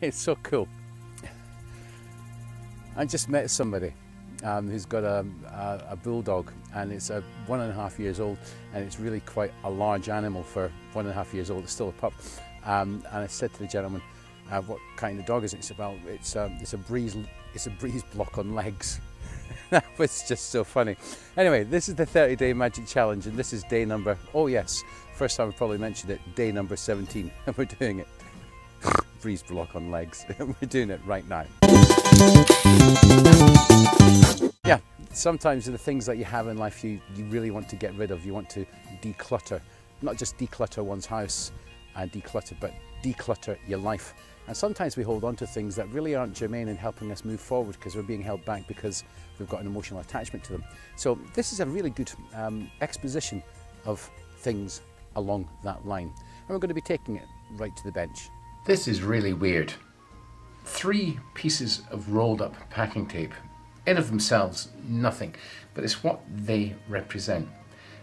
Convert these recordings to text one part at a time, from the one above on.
It's so cool. I just met somebody who's got a bulldog, and it's 1.5 years old, and it's really quite a large animal for 1.5 years old. It's still a pup. And I said to the gentleman, what kind of dog is it? He said, well, it's a breeze block on legs. That was just so funny. Anyway, this is the 30-day magic challenge, and this is day number, oh yes, first time I've probably mentioned it, day number 17, and we're doing it. Breeze block on legs. We're doing it right now. Yeah, sometimes the things that you have in life you really want to get rid of, you want to declutter. Not just declutter one's house and declutter, but declutter your life. And sometimes we hold on to things that really aren't germane in helping us move forward because we're being held back because we've got an emotional attachment to them. So this is a really good exposition of things along that line. And we're going to be taking it right to the bench. This is really weird. 3 pieces of rolled up packing tape. In of themselves, nothing, but it's what they represent.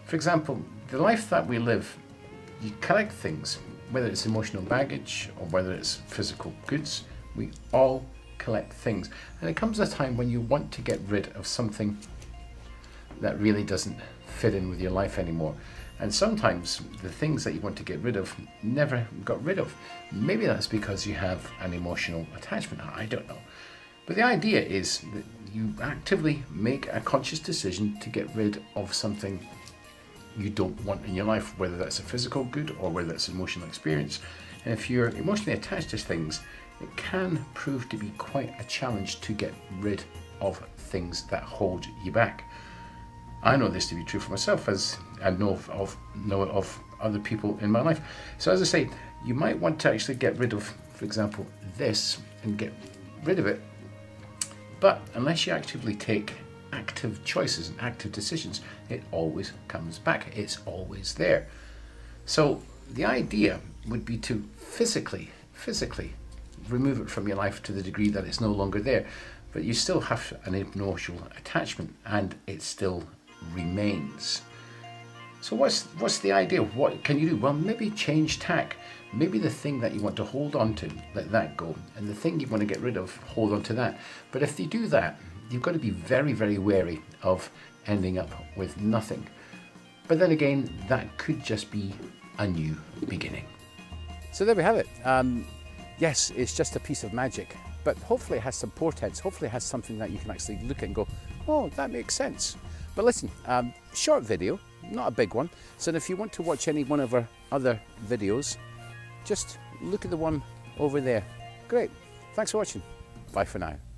For example, the life that we live, you collect things, whether it's emotional baggage or whether it's physical goods, we all collect things. And it comes a time when you want to get rid of something that really doesn't fit in with your life anymore. And sometimes the things that you want to get rid of never got rid of. Maybe that's because you have an emotional attachment, I don't know. But the idea is that you actively make a conscious decision to get rid of something you don't want in your life, whether that's a physical good or whether that's an emotional experience. And if you're emotionally attached to things, it can prove to be quite a challenge to get rid of things that hold you back. I know this to be true for myself, as I know of other people in my life. So as I say, you might want to actually get rid of, for example, this, and get rid of it. But unless you actively take active choices and active decisions, it always comes back. It's always there. So the idea would be to physically remove it from your life to the degree that it's no longer there. But you still have an emotional attachment, and it still remains. So what's the idea? What can you do? Well, maybe change tack. Maybe the thing that you want to hold on to, let that go. And the thing you want to get rid of, hold on to that. But if you do that, you've got to be very, very wary of ending up with nothing. But then again, that could just be a new beginning. So there we have it. Yes, it's just a piece of magic, but hopefully it has some portents. Hopefully it has something that you can actually look at and go, oh, that makes sense. But listen, short video, not a big one. So if you want to watch any one of our other videos, just look at the one over there. Great. Thanks for watching. Bye for now.